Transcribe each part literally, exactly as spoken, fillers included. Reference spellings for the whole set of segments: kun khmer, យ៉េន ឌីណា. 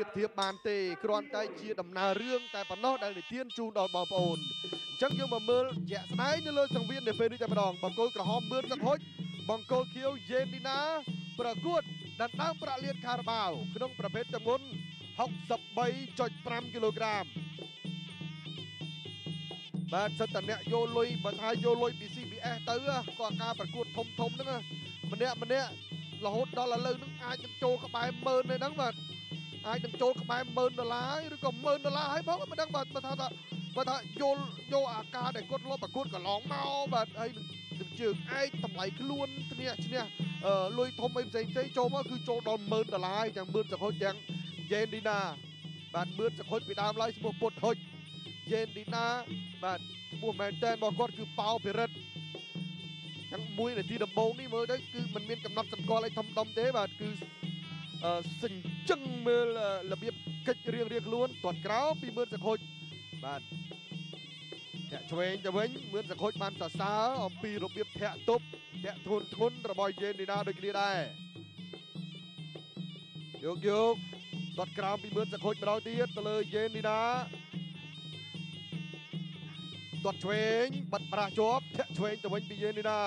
รียบเทียบบานเตะกรอนใจเชียร์ดำนาเรื่องแต่ปนอดได้เลยเทียนจูดอดบอลปอนจังยังมาเมื่อแย่สไนน์เลยสังเวียนในเฟรนด์จะมาดองบังโกลกระหอบเมื่อสักหอยบังโกลเคียวเย็นดีนะประกวดดันตั้งประเลียนคาราบาวขนมประเภทจำนวนหกสิบใบจอยปรำกิโลกรัมบ้านสตันเนี่ยโยลอยบ้านไทยโยลอยบีซีบีเอเตอร์ก่อการประกวดทมๆนั่นนะมันเนี่ยมันเนี่ยเราหดดอลลาร์เลยนึกไอ้จังโจกไปเมินเลยนั่งแบบไอ้จังโจกไปเมินดอลลาร์หรือก็เมินดอลลาร์ให้บอกว่ามันนั่งแบบมาทามาทาโยโยอาการแต่กดล้อประกวดก็ร้องเมาแบบไอ้ถึงเจอไอ้ทำไหลขึ้นล้วนเนี่ยชิ้นเนี่ยเอ่อลอยทมไอ้ใจใจโจก็คือโจดอนเมินดอลลาร์จังเมินจากคนจังเยนดีนาบ้านเมินจากคนไปตามไล่สมบูรณ์ปวดหัวเยนดีนาบ้านบัวแมนเตนบอกว่าคือเปาเปรตทั้งมวยในที่ดับเบิลนี่เมื่อได้คือมันมีกำลังสังกออะไรทำตอมเทแบบคือสิ่งจังเมื่อระเบียบกิจเรียงเรียงล้วนตรวจกราวปีเมื่อสักคนบ้านแฉะเว้งจะเว้งเมื่อสักคนบ้านสาสาอมปีระเบียบแฉะตุบแฉะทนทนระบายเย็นดีนาโดยกีได้โยกโยกตรวจกราวปีเมื่อสักคนเราเตี้ยตะเลยเย็นดีนาตรวจเวงบัดประจบแฉะเวงจะเวงปีเย็นนี่นะ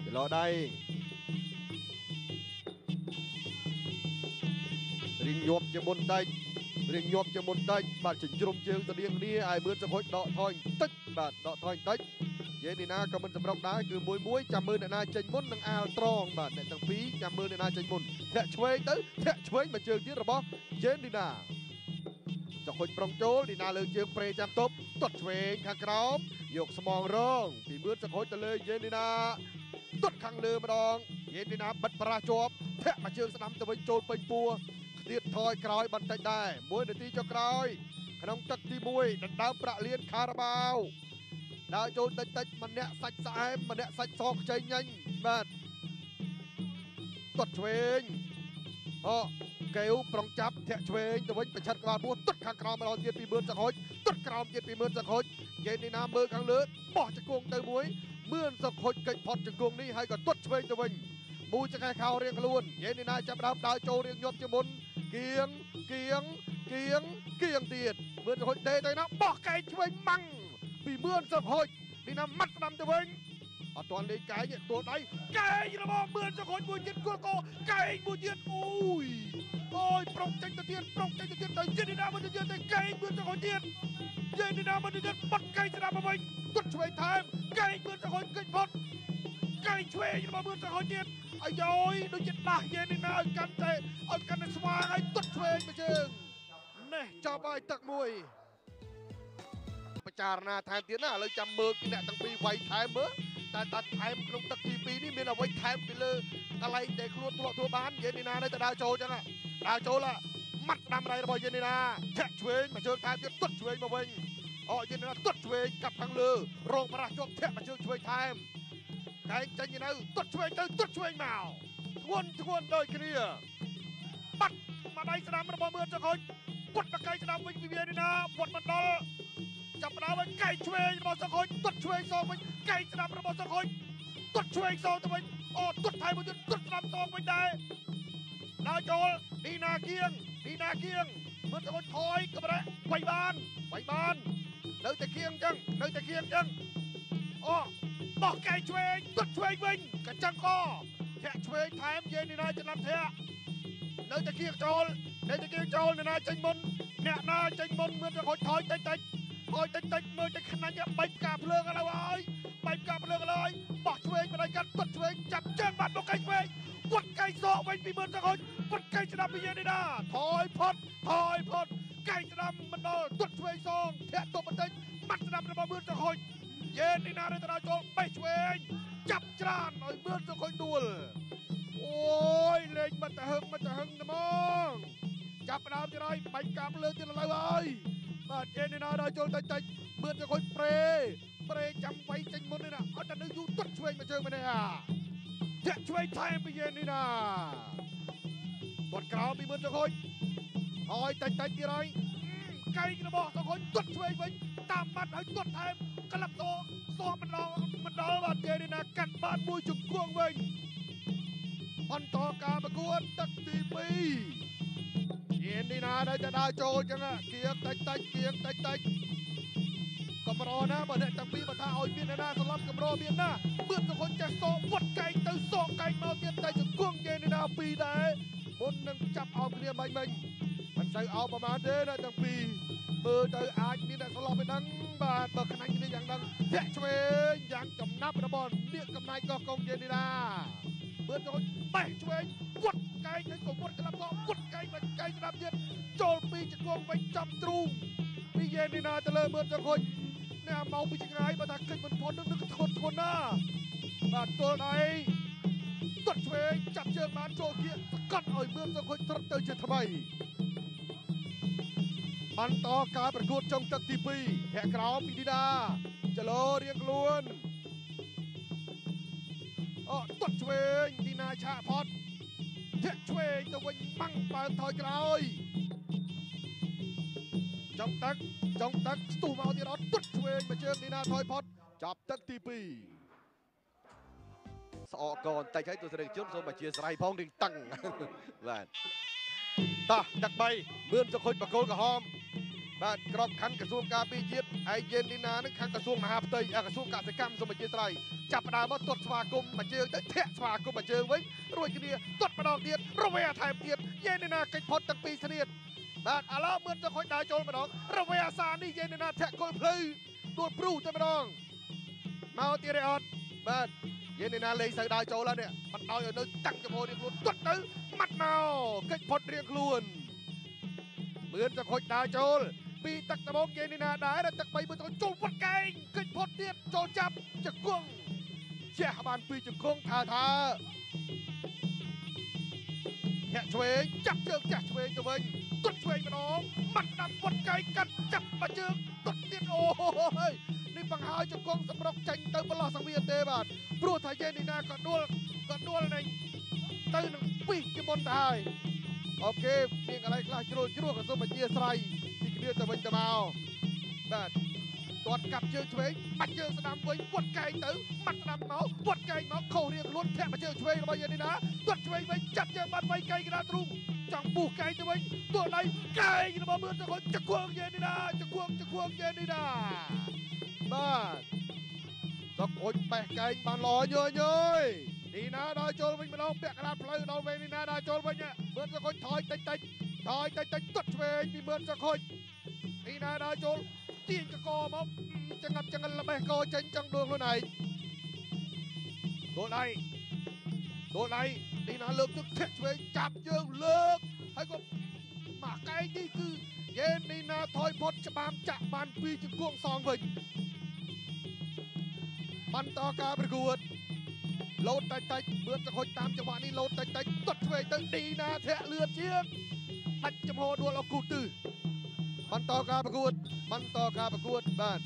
เดี๋ยวรอได้ริงยบจะบนได้ริงยบจะบนได้บาดฉิงจมเชิงตะเดียงนี่ไอ้เมื่อสักคนเดาะทอยตึ๊กบาดเดาะทอยตึ๊กเย็นนี่นะกำมันสำหรับได้คือมวยมวยจำมือในนาเจนมุนนางอาตรองบาดในทางฟีจำมือในนาเจนมุนแฉะเวงตึ๊กแฉะเวงมาเชิงที่ระเบ้อเย็นนี่นะจะคนปรองโจลีนาเลือกเยือกเปรย์จำตบตดเวงข้างกรอบยกสมองร้องปีมือจะคนจะเลยเย็นดีนาตดข้างเลือมาดองเย็นดีนาบัดประจบแทะมาเชิงสนามตะวันโจลเป็นปัวเตียดทอยกรอยบันใจได้มวยในที่เจ้ากรอยขนมตักที่มวยดันดาวประเลียนคาราบาวดาวโจลตัดมันเนี่ยสัดสายมันเนี่ยสัดซอกใจเย็นบัดตดเวงอ๋อเกลปรองจับแทะเชยตะวันเป็นชัดกลางบัวตัดข้างกลางมาลองเย็นปีเมืองสักคนตัดกลางเย็นปีเมืองสักคนเย็นในน้ำเมืองข้างเลือดบ่อจะกงเตยมวยเมืองสักคนเกิดพอดจะกงนี้ให้กับตัดเชยตะวันมูจะไงข่าวเรียงล้วนเย็นในน้ำจับดาวดาวโจเรียงยมจะมุนเกียงเกียงเกียงเกียงเดียดเมืองสักคนเตยเตยนะบ่อไก่เชยมั่งปีเมืองสักคนในน้ำมัดน้ำตะวันอตอนนี้ไก่เนี่ยตัวไหนไก่ระบอกเมืองสักคนบุญเย็นกัวโกไก่บุญเย็นอุ้ยโอ้ยปรงใจตะเทียนปรงใจตะเทียนแต่เย็นดีนามันจะเย็นแต่ไก่เมืองสักคนเย็นเย็นดีนามันจะเย็นปักไก่ชนะมาไปกดช่วยไทม์ไก่เมืองสักคนเกิดพอดไก่ช่วยระบอกเมืองสักคนเย็นไอ้ย้อยดูเย็นละเย็นดีนาเอากันใจเอากันในสว่างไอ้กดช่วยมาเชิงเนี่ยจับไปตักมวยประจานาไทม์เทียนน่ะเลยจำเมืองกินแหละตั้งปีไวไทม์เมื่อแต่ตัดไทม์ลงตักทีปีนี่มีเอาไว้ไทม์ไปเลยอะไรเด็กล้วนทั่วทั่วบ้านเย็นดีนาได้แต่ดาวโจจังอะดาวโจละมัดนำไรระบายเย็นดีนาแฉะเฉวงมาเชิงไทม์จะตัดเฉวงมาเวงอ๋อเย็นดีนาตัดเฉวงกับทางเรือโรงประจวบแฉะมาเชิงเฉวงไทม์ไก่ใจเย็นดีนาตัดเฉวงตั้งตัดเฉวงมาทวนทวนโดยเคลียร์ปัดมาได้สนามระบายเมืองจะคอยกดมาไก่สนามเวงเย็นดีนาบดมันดอลจับดาวไก่เฉวงระบายสกอยตัดเฉวงสองเวงไก่สนามระบายสกอยตัดเฉวงสองทำไมอ๋อตัดไทม์มันจะตัดสนามสองไปได้ดาวโจลดีนาเกียงดีนาเกียงเมื่อตะวันถอยก็มาได้ไปบ้านไปบ้านเดินตะเคียงจังเดินตะเคียงจังอ๋อบอกไก่ช่วยตัดช่วยวิ่งกันจังก็แทะช่วยแถมเย็นดีนาจะนำแทะเดินตะเคียงโจลเดินตะเคียงโจลดีนาจังบนเนี่ยนาจังบนเมื่อตะวันถอยติดติดถอยติดติดเมื่อจะขนาดเนี่ยไปกราบเรื่องอะไรวะไปกราบเรื่องอะไรบอกช่วยมาได้กันตัดช่วยจับเจ้าบัตรบอกไก่ช่วยวัดไก่โซ่ไว้ปีเมืองสักคนวัดไก่ชนะปีเย็นได้ถอยพดถอยพดไก่ชนะมันนอนตัดช่วยซองแทะตัวมันได้มัดชนะในเมืองสักคนเย็นได้นาในตลาดโจไปช่วยจับจานในเมืองสักคนดูลโอ้ยเล่นมันจะหึงมันจะหึงนะมองจับน้ำจะไรไปกลับเลยจะอะไรไว้มาเย็นได้นาในโจใจใจเมืองสักคนเปรย์เปรย์จำไว้ใจมันเลยนะเอาแต่เนื้ออยู่ตัดช่วยมาเจอมาเนี่ยแฉะช่วยไทม์ไปเย็นนี่นะตดกราวปีเมืองสักคนหอยแต่ใจตีไรไก่กระบอกสักคนตดช่วยไว้ตามมัดให้ตดไทม์กระลับโตซอมันรอมันรอบาดเย็นนี่นะกัดบาดบุยจุกกวงเวงไป พันต่อการประกวดตักทีมีเย็นดีนะได้จะได้โจจังนะเกียร์เตะเตะเกียร์เตะเตะกำรอนะเมื่อได้จังปีมาท่าเอาเบียนนะสลับกำรอเบียนนะเมื่อทุกคนจะโซ่วัดไก่เตะโซ่ไก่เมาเตียนใจจะก้วงเย็นดีนะปีได้บนนั่งจับเอาเบียนใบมันมันใส่เอาประมาณเด้อได้จังปีเมื่อเจออาจมีแต่สลับไปดังบาดเมื่อขณะนี้อย่างดังเจ๊ช่วยอย่างจำนับระบอนเรียกกำนายก็กองเย็นดีนะเมื่อทุกคนไปช่วยวัดไก่ให้กับวัดกระลับก็วัดไก่ไปไก่สนามเย็นโจลปีจะก้วงไปจับตรูปีเย็นดีนะจะเลิกเมื่อทุกคนเนี่ยเมาไปจังไรมาตักขึ้นบนพ้นนึกนึกทนทนหน้าบาดตัวไหนตัดเฟยจับเชือกมันโจเกียสกัดอ่อยเมืองสังคมตรัสเตยเฉยทำไมมันต่อการประกวดจงตัดทีปีแหกกราวปีดีดาจะโลเรียงล้วนอ๋อตัดเฟยดีนาชาพอดเทเฟยตะวันมั่งปานถอยกราวจงตักจงตักสู้มาที่เราตัดเฟยมาเชือกดีนาถอยพอดจับตัดทีปีสอก่อนแต่ใช้ตัวเสด็จชุ่มโซมาเชียร์ไรพ้องดึงตั้งบ้านตาดักใบเมื่อจะคุยประโคนกับหอมบ้านกรอบขันกระทรวงการปีเจี๊ยบไอเย็นดินานั้นขันกระทรวงมหาไทยกระทรวงการศึกษาโซมาเชียร์ไรจับปลาบอลตดสวากมมาเจอเทะสวากมมาเจอไว้รวยกันเดียตดปลาเดียดระเวียไทยเดียดเย็นดินาเก่งพอดตั้งปีเสด็จบ้านอาล่าเมื่อจะคุยได้โจรมาดองระเวียซานี่เย็นดินาแทะโคนเพลย์โดนปลูกจะมาดองมาเอาตีเรียดบ้านเย็นในนาเลยใส่ดาวโจแล้วเนี่ยมันเอาอย่างนึงตั้งจมูกเรียกล้วนตัดนึงมัดเมาเกิดพอดเรียกล้วนเหมือนจะคอยดาวโจลปีตักตะมงเย็นในนาได้แล้วตักไปเหมือนจะจูบวัดไก่เกิดพอดเรียกโจจับจะก้วงแย่บานปีจะก้วงท่าท่าแย่ช่วยจับเชือกแย่ช่วยตัวเองตัดช่วยไปน้องมัดนำวัดไก่กัดจับมาเชือกตัดเรียกโอ้ยนี่ปังหาจุกงสำรอกจังเติมบอลสังเวียนเตะบาดปลุกไทยเย็นดีนาก็ดวลก็ดวลในเติมหนึ่งปีกบอลไทยโอเคเพียงอะไรกล้าจุดจุดกับสมัยเยสไรที่เรียกตะวันตะเมาบาดตอดกับเชือกช่วยมัดเชือกสนามไว้วัดไก่เติมมัดสนามเมาวัดไก่เมาเขาเรียกล้วนแทะมาเชือกช่วยระบายเย็นดีนาตอดช่วยไว้จับเชือกมัดไว้ไก่กระตุ้งจังปูไก่ตะวันตัวไหนไก่ระบายเมื่อตะวันจะควงเย็นดีนาจะควงจะควงเย็นดีนาบ้านตะโกนแปะไก่มาลอยเยอะๆดีนะดาวโจลวิ่งมาลองแปะกระดาษเพลย์ดาวเวนี่นะดาวโจลวิ่งเนี่ยเมื่อตะโกนถอยติดติดถอยติดติดตัดเวงมีเมื่อตะโกนดีนะดาวโจลตีนจะกอมบจะงับจะงันละเบกอจังจังดวงตัวไหนตัวไหนตัวไหนดีนะเลิกจุดเทชเวงจับเยอะเลิกให้ก็หมาไก่นี่คือเย็นดีนะถอยพดจะบามจะบานปีจะก้วงซองเวงมันต่อการประกวดโลดแต่แต่เมื่อจะคอยตามจังหวะนี้โลดแต่แต่ตัดเวตึงดีนะแทะเลือดเชียงตัดจมูกดวงเรากูตื่นมันต่อการประกวดมันต่อการประกวดบ้าน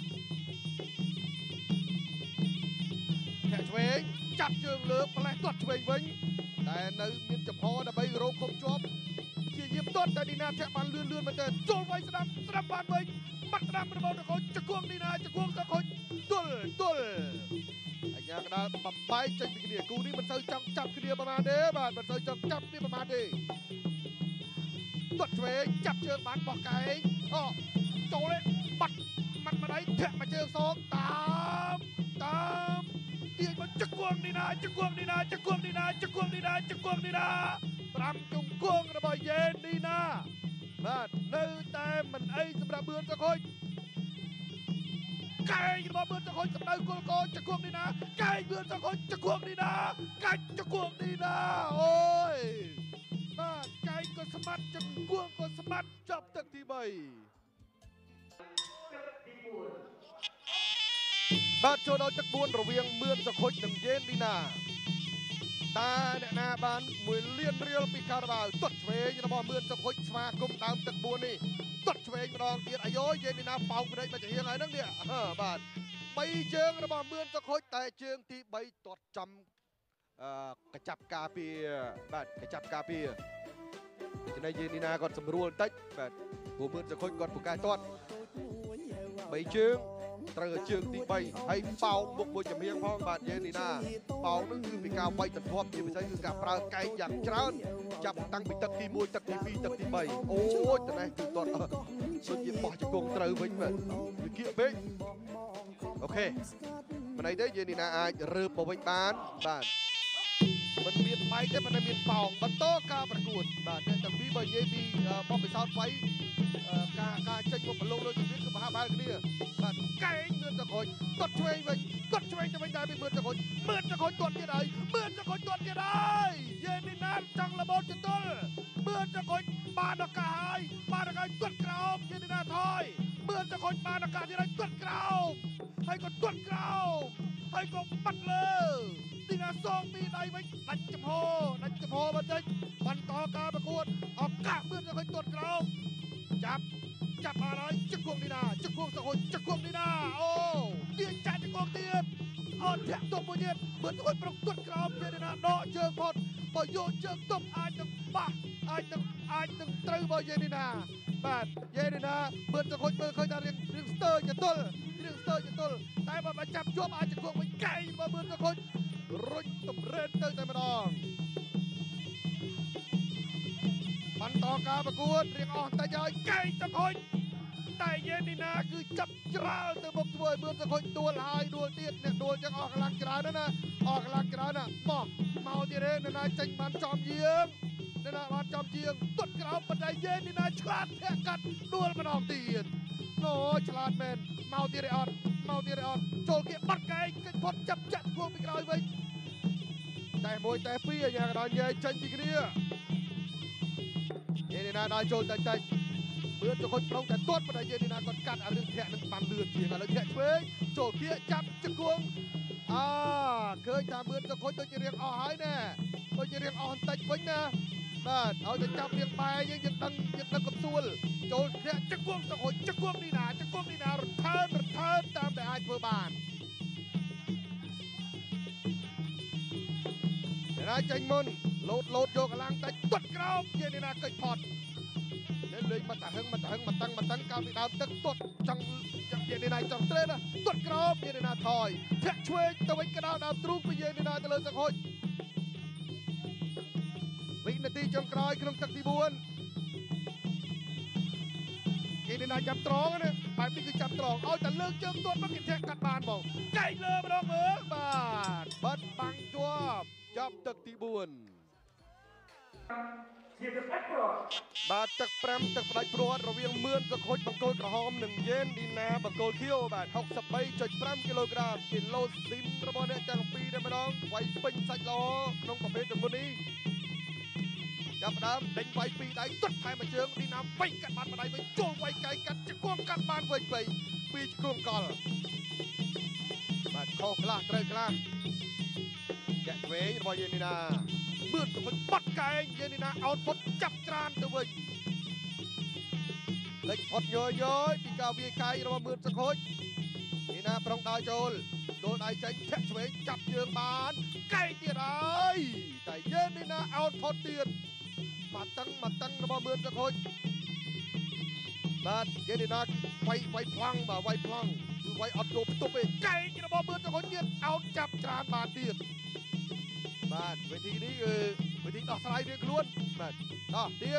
แทะเวงจับเชิงเลือกอะไรตัดเวงเวงแต่ในมีจังหวะนะไปโรคคมจอบเชียงยิบต้นแต่ดีนะแทะมันเลื่อนเลื่อนมันจะโจลไว้สนามสนามบานเวงมัดสนามมันบอกนะเขาจะกวงดีนะจะกวงตะคอยตุลตุลไอ้ยากระดาบับไปจังปีเดียกูนี่มันเซอจังจับเดียประมาณเด้บ้านมันเซอจังจับนี่ประมาณเด้ตัดเวจับเชือกมันบอกไก่อ๋อโจเลยปัดมันมาได้แทะมาเจอสองตามตามเดี๋ยวมันจะกวงนี่นะจะกวงนี่นะจะกวงนี่นะจะกวงนี่นะจะกวงนี่นะรำจงกวงระบายเย็นนี่นะบ้านเนื้อแต่มันไอ้สำหรับเบือนตะคอยไก่จะมาเบือนตะคอยกับนายกุลกรจะควงนี่นะไก่เบือนตะคอยจะควงนี่นะไก่จะควงนี่นะโอ้ยบ้านไก่ก็สมัดจะควงก็สมัดจับตั้งที่ใบบ้านโจดเอาจักรบุญระเวียงเบือนตะคอยหนึ่งเย็นนี่นะตาเนนาบ้านมวยเลี้ยนเรียวปีคาราบาวตัดเวงจะมาเบือนตะคอยสมาคมตามจักรบุญนี่ตัดเวงมาลองเดียร์อายุเย็นนี่นะเป่าไปได้มาจะเฮียไรนั่งเนี่ยบาทไปเชิงระบำเมืองตะคอยแต่เชิงที่ใบตอดจำกระจับกาเปียบาทกระจับกาเปียจะได้เย็นนี่นะก่อนสำรวจได้บาทหัวเมืองตะคอยก่อนผูกกายตอดไปเชิง เตอร์เชียงตีใบให้เป่าบุกบุกจะเมียงพ้องบาดเยนีนาเป่านั่นคือปีกาใบจัดทบที่ไม่ใช่คือการปราไกอย่างจานจับตั้งปีตัดทีมวยตัดทีพีตัดทีใบโอ้ยจะไหนคือตอนส่วนยิ่งปล่อยจะกงเตอร์วิ่งแบบอยู่เกี่ยเป๊ะโอเคมันในได้เยนีนาเรือปะวิ่งบ้านบ้านมันเมียนไปแต่มันเมียนเป่าบัตโต้กาประกวดบ้านแต่พี่ใบเยบีบอมไปซ้อนไฟกาการจัดวงมันลงโดยจุดวิ่งกับห้าพันกันเนี่ยบ้านไก่เงินจะคอยกดช่วยไปกดช่วยจะไม่ได้ไปเมื่อจะคอยเมื่อจะคอยกดจะได้เมื่อจะคอยกดจะได้เย็นนี่น้ำจังระเบิดจะต้นเมื่อจะคอยปาดกาหายปาดกายกดกราวเย็นนี่น้ำถอยเมื่อจะคอยปาดกาจะได้กดกราวให้กดกดกราวให้กดปัดเลยตีนาซองตีใดไว้นัดจะพอนัดจะพอมาได้บันต่อการประกวดออกกะเมื่อจะคอยกดกราวจับจับอะไรจักรวงดีนาจักรวงสะโขดจักรวงดีนาโอ้เตี้ยจ่าจักรวงเตี้ยอ่อนแทบตบมือเย็นเหมือนคนปลุกตุ่นกรอบเย็นนาเนาะเชิงพอดปล่อยโยนเชิงตบอายตึงบ้าอายตึงอายตึงตรึบเย็นนาแปดเย็นนาเหมือนสะโขดเมื่อเคยได้เรียนเรื่องสเตอร์จะต้นเรื่องสเตอร์จะต้นแต่พอมาจับช่วงอายจักรวงไปไกลมาเหมือนสะโขดรุ่งตุ่มเรนเตอร์ใจมาดองมันต่อการประกวดเรียงอ่อนแต่ยายไก่ตะคอยแต่เย็นนี่นะคือจับกระเติมบกด้วยเบื้องตะคอยตัวลายตัวเตี้ยเนี่ยตัวยังออกกำลังกายนั่นนะออกกำลังกายน่ะหมอกเมาเตี้ยเลยนะนายจังมันจอมเยี่ยมนะนะมันจอมเยี่ยมต้นกระเอาปัจจัยเย็นนี่นะฉลาดแทะกัดด้วนมันออกเตี้ยโน้ฉลาดแมนเมาเตี้ยเลยอ่อนเมาเตี้ยเลยอ่อนโจลเก็บปัดไก่กันพดจับจัดพวกมีกระไรไว้แต่มวยแต่ฟีอย่างกระไรเย่จังจริงเนี่ยเยนินาได้โจนใจใจเมื่อจะคนพร้องแต่ต้นปัญญาเยนินากดกันเอาเรื่องแทะนั้นปั่นเลือดเฉียงเอาเรื่องแทะเฟ้ยโจเขี้ยจับจักรวงอ่าเคยจะเมื่อจะคนตัวจะเรียงอ่อนหายแน่ตัวจะเรียงอ่อนแต่ไว้นะนั่นเอาจะจับเรียงไปยังยังตั้งยังตั้งกับส่วนโจเขี้ยจักรวงสะโขดจักรวงนี่นาจักรวงนี่นารถเทินรถเทินตามแต่ไอ้เพื่อบ้านเยนินาจังมุนโลดโลดโยกกำลังแต่กดกรอบเยนินาเกิดพอดเล่นเลยมาตั้งหึงมาตั้งมาตั้งมาตั้งการติดตามตั้งตดจังจังเยนินาจังเตะนะกดกรอบเยนินาถอยแทะช่วยตะวันกระดาวดาวตรูไปเยนินาเตลิดสะโขดวินาทีจังกรายขนมตักตีบวนเยนินาจับตรองนะไปนี่คือจับตรองเอาแต่เลือกเจิมตัวมากินแทะกัดบานบอกไก่เลยมาลองเหมือนบาดบัดบังจวบจับตักตีบวนบาดตักแปมตักปลายปลวดระเวียงเมือนสะโขดบังโกลกระหอมหนึ่งเย็นดินนาบังโกลเขี้ยวบาดหกสิบใบจุดแปมกิโลกรัมกิโลซิมระบอนเนี่ยจังปีได้ไหมน้องไวเป็นใส่ล้อน้องกับเพชรตัวนี้จับดามเด้งไวปีได้ตัดไทยมาเชิงดินนาไปกัดบานมาได้ไปโจวไวไก่กัดจะกวงกัดบานไวไปปีจะกวงกอลบาดคอกลากเตยกลากแกะเวย์บอยเย็นดินาเมื่อตัวคนปัดไก่เยนินาเอาพดจับจานตัวเองเล็กพดย่อยๆปีกาวีไก่เราเมื่อสะโขดนี่นะปรองตาโจลโดนไอ้ใจแทะเฉยจับเยือกบานไก่เตี้ยไรแต่เยนินาเอาพดเตี้ยมาตั้งมาตั้งเราเมื่อสะโขดบาดเยนินาไวไวพลังบ่าไวพลังคือไวอดโดบตัวเองไก่เราเมื่อสะโขดเยือกเอาจับจานบานเตี้ยบ้านเวทีนี้คือเวทีต่อสไลด์เรียกล้วนมาต่อเตี้ย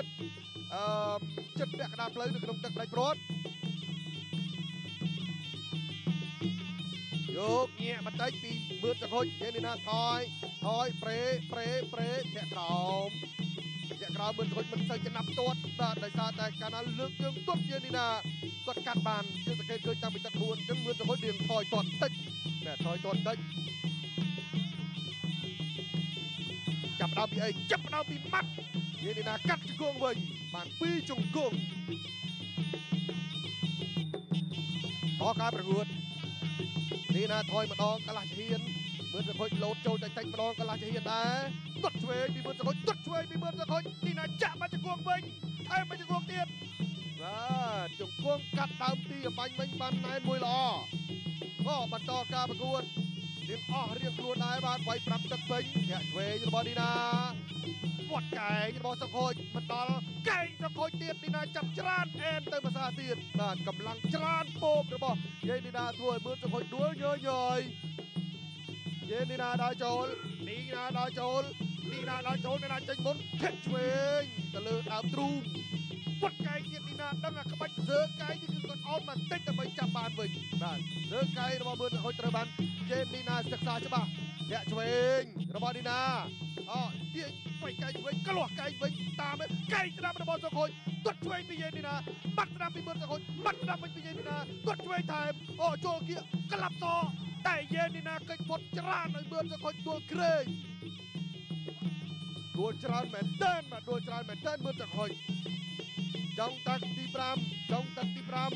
จัดแบกกระดาษเลยหนึ่งขนมตักไรโปรดโยกเงี้ยมันได้ปีเมื่อจะคนเย็นนี่นะถอยถอยเปรย์เปรย์เปรย์แกะกรามแกะกรามเมื่อคนมันใส่จะนับตัวแต่ในซาแต่การนั้นเลือกเรื่องตัวเย็นนี่นะกดการบานเยอะสักเคยจำเป็นตะครุนจนเมื่อจะคนเดี่ยงถอยตอนติดแม่ถอยตอนติดจับดาวปีไอจับดาวปีมัดเยนินากัดจงกงเว่ยบานปีจงกงต่อการประกวดนี่นะถอยมาดองกะลาเชียนเมื่อจะคอยโหลดโจใจใจมาดองกะลาเชียนนะตัดช่วยมีเมื่อจะคอยตัดช่วยมีเมื่อจะคอยนี่นะจับมาจงกงเว่ยไอมาจงกงเตี้ยว้าจงกงกัดดาวปีบังบังบังนายมวยหล่อก็บันต่อการประกวด เรียนอ้อเรียนครัวนายบ้านไว้ปรับจัดสิงแขกเวย์บอลดีนะปวดไก่บอลสกอยมันตอลไก่สกอยเตียนดีนาจับจานเอ็นเติมภาษาเตียนด้านกำลังจานโป๊บกระบอกเยดีนาถวยมือสกอยด้วนเยอะๆเยดีนาดาโจลดีนาดาโจลดีนาดาโจลในด้านจังบุญแขกเวย์ตะลึงดาวตรูมปวดไก่เตียนดีนาดังกระบัดเสือไก่ที่คือคนอ้อมมันเต้นแต่ไปจับบานวิ่งด้านเสือไก่ระบอกมือสกอยตะบันเจนดีนาศึกษาใช่ป่ะแกะชเวงระบอดีนาอ๋อเดี๋ยวไปไกลชเวงกระโหลกไกลชเวงตามเลยไกลชนะระบอสองคนตัดชเวงไปเจนดีนาบัดชนะไปเบิร์ดสองคนบัดชนะไปเจนดีนาตัดชเวงไทยอ๋อโจกี้กลับต่อแต่เจนดีนาเกิดผลจราในเบิร์ดสองคนตัวเคร่งตัวจราแมนเดนมาตัวจราแมนเดนเบิร์ดสองคนจงตักตีปรำจงตักตีปรำ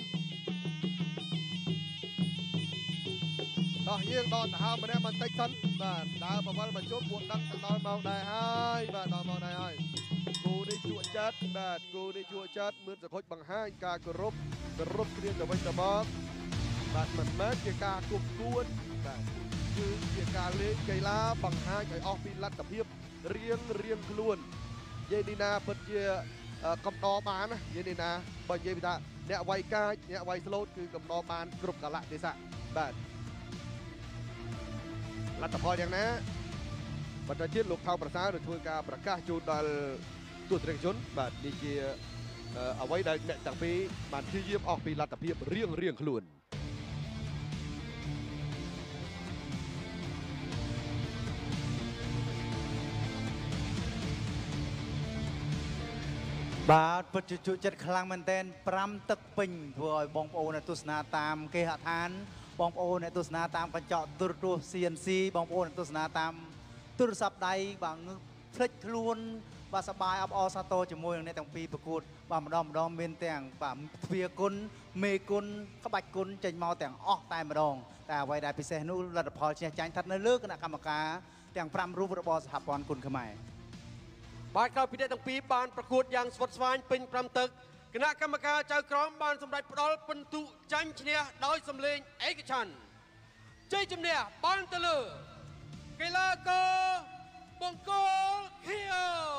ต่อเยื่อต่อแต่ห้ามมาได้มันเต็กชั้นบ้านดาวประวัติมันชกบวกดังต่อเมาได้ให้บ้านต่อเมาได้ให้กูได้ชั่วชัดบ้านกูได้ชั่วชัดมือจะคดบังให้การกรบกรบเรียนจะไปจะบ้าบ้านมันแม้เกี่ยการกบกวนบ้านคือเกี่ยการเลี้ยงไก่ลาบังให้ไก่ออกปีลัดตะเพียบเรียงเรียงกล้วนเยดีนาเปิดเกี่ยกำนอบานนะเยดีนาบอลเยบิตาเนี่ยไวกายเนี่ยไวสโลดคือกำนอบานกรุบกะละเดชะบ้านรัฐพรอย่างนะบัตรเชียร์ลูกเท้าประสานโดยช่วยการประกาศจูดัลตัวเตรียมชนแบบนี้คือเอาไว้ได้แต่ปีมันที่เยี่ยมออกปีรัฐเพียบเรื่องเรื่องขลุ่นบาทปัจจุบันคลังมันเต้นปรำตึกปิ่งเพื่อบองโอในตุสนาตามเกหะทานบองโอในตุสนาตามกระจอกตุรุเซียนซีบองโอในตุสนาตามตุรสับใดบางพลิกทลุนบาสบายอับออสโตจมูกในต่างปีประกวดบามดอมดอมเมนแต่งบามเฟียกุนเมกุนขบัดกุนจันเมาแต่งออกตายมาดองแต่วัยใดพิเศษนู้นระดับพอเชียร์ใจทัดในเลือกคณะกรรมการแต่งพรำรูประบอบสถาบันกุนขมายบาดเก้าพิเดตังปีบานประกวดอย่างสวดสวรรค์เป็นพรำตึกคณะกรรมการเจ้ากรอมบานสำหรับปลอดปันตุจันทร์เนี่ยโดยสำเร็จเอกชันเจจิมเนี่ยบานตะลือกีฬาเกอร์บงโกลเฮียว